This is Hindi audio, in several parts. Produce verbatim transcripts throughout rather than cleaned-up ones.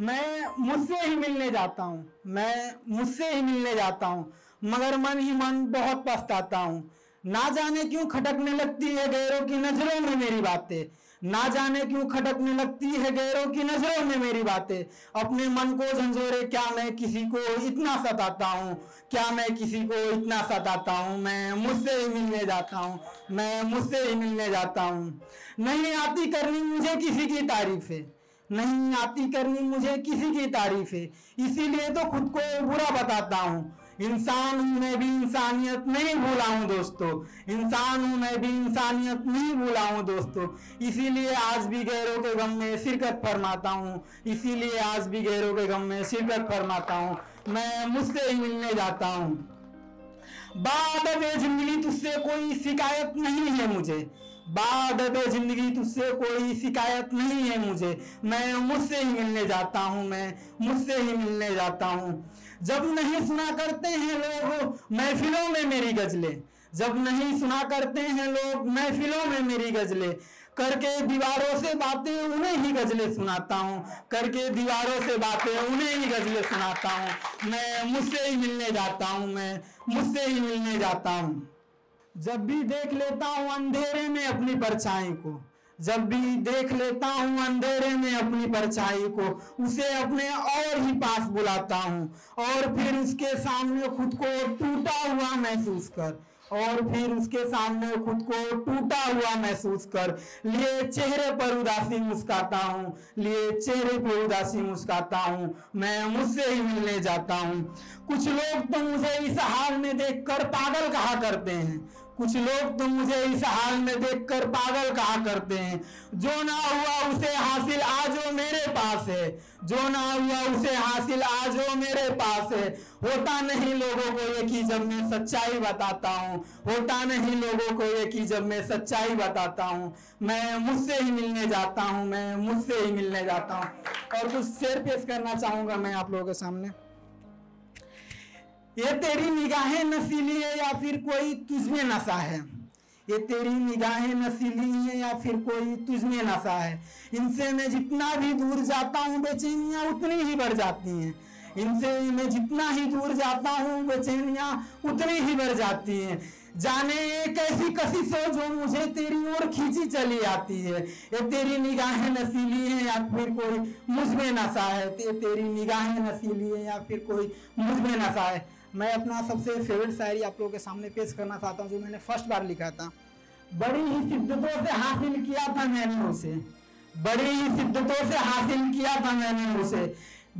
मैं मुझसे ही मिलने जाता हूँ, मैं मुझसे ही मिलने जाता हूँ, मगर मन ही मन बहुत पछताता हूँ। ना जाने क्यों खटकने लगती है गैरों की नज़रों में मेरी बातें, ना जाने क्यों खटकने लगती है गैरों की नज़रों में मेरी बातें। अपने मन को झंझोरे क्या मैं किसी को इतना सताता हूँ, क्या मैं किसी को इतना सताता हूँ। मैं मुझसे ही मिलने जाता हूँ, मैं मुझसे ही मिलने जाता हूँ। नहीं आती करनी मुझे किसी की तारीफ़ें, नहीं आती करनी मुझे किसी की तारीफ़ें। इसीलिए तो खुद को बुरा बताता हूँ। इंसान हूँ मैं भी इंसानियत नहीं भूला हूँ दोस्तों, इंसान हूँ मैं भी इंसानियत नहीं भूला हूँ दोस्तों। इसीलिए आज भी गैरों के गम में शिरकत फरमाता हूँ, इसीलिए आज भी गैरों के गम में शिरकत फरमाता हूँ। मैं मुझसे ही मिलने जाता हूँ। बादबे जिंदगी तुझसे कोई शिकायत नहीं है मुझे, बादबे जिंदगी तुझसे कोई शिकायत नहीं है मुझे। मैं मुझसे ही मिलने जाता हूँ, मैं मुझसे ही मिलने जाता हूँ। जब नहीं सुना करते हैं लोग महफिलों में मेरी गज़लें, जब नहीं सुना करते हैं लोग महफिलों में मेरी गज़लें। करके दीवारों से बातें उन्हें ही गज़लें सुनाता हूँ, करके दीवारों से बातें उन्हें ही गज़लें सुनाता हूँ। मैं मुझसे ही मिलने जाता हूँ, मैं मुझसे ही मिलने जाता हूँ। जब भी देख लेता हूँ अंधेरे में अपनी परछाई को, जब भी देख लेता हूँ अंधेरे में अपनी परछाई को, उसे अपने और ही पास बुलाता हूँ। और फिर उसके सामने खुद को टूटा हुआ महसूस कर, और फिर उसके सामने खुद को टूटा हुआ महसूस कर। लिए चेहरे पर उदासी मुस्काता हूँ, लिए चेहरे पर उदासी मुस्काता हूँ। मैं मुझसे ही मिलने जाता हूँ। कुछ लोग तो मुझे इस हाल में देखकर पागल कहा करते हैं, कुछ लोग तो मुझे इस हाल में देखकर पागल कहा करते हैं। जो ना हुआ उसे हासिल आज वो मेरे पास है, जो ना हुआ उसे हासिल आज वो मेरे पास है। होता नहीं लोगों को ये कि जब मैं सच्चाई बताता हूँ, होता नहीं लोगों को ये कि जब मैं सच्चाई बताता हूँ। मैं मुझसे ही मिलने जाता हूँ, मैं मुझसे ही मिलने जाता हूँ। और कुछ शेर पेश करना चाहूँगा मैं आप लोगों के सामने। ये तेरी निगाहें नशीली है या फिर कोई तुझमें नशा है, ये तेरी निगाहें नशीली है या फिर कोई तुझमें नशा है। इनसे मैं जितना भी दूर जाता हूँ बेचैनियाँ उतनी ही बढ़ जाती हैं, इनसे मैं जितना ही दूर जाता हूँ बेचैनियाँ उतनी ही बढ़ जाती हैं। जाने एक ऐसी कशिश हो जो मुझे तेरी ओर खींची चली आती है। ये तेरी निगाहें नशीली है या फिर कोई मुझमें नशा है, ये तेरी निगाहें नशीली है या फिर कोई मुझमें नशा है। मैं अपना सबसे फेवरेट शायरी आप लोगों के सामने पेश करना चाहता हूँ, जो मैंने फर्स्ट बार लिखा था। बड़ी ही शिद्दतों से हासिल किया था मैंने उसे, बड़ी ही शिद्दतों से हासिल किया था मैंने उसे।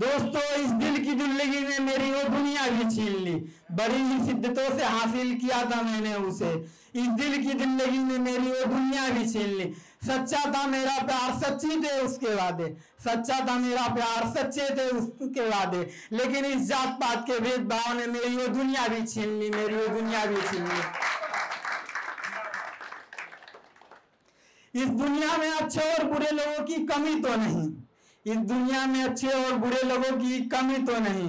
दोस्तों इस दिल की दुल्लगी ने मेरी वो दुनिया भी छीन ली, बड़ी ही शिद्दतों से हासिल किया था मैंने उसे। इस दिल की दुल्लगी ने मेरी वो दुनिया भी छीन ली। सच्चा था मेरा प्यार, सच्ची थे उसके वादे, सच्चा था मेरा प्यार, सच्चे थे उसके वादे। लेकिन इस जात पात के भेदभाव ने मेरी वो दुनिया भी छीन ली, मेरी वो दुनिया भी छीन ली। इस दुनिया में अच्छे और बुरे लोगों की कमी तो नहीं, इस दुनिया में अच्छे और बुरे लोगों की कमी तो नहीं।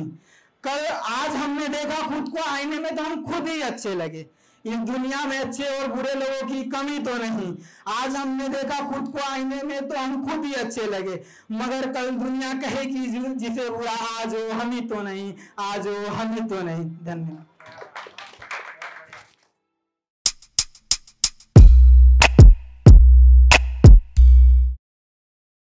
कल आज हमने देखा खुद को आईने में तो हम खुद ही अच्छे लगे, इस दुनिया में अच्छे और बुरे लोगों की कमी तो नहीं। आज हमने देखा खुद को आईने में तो हम खुद ही अच्छे लगे, मगर कल दुनिया कहेगी जिसे बुरा आज वो हम ही तो नहीं, आज वो हम ही तो नहीं। धन्यवाद।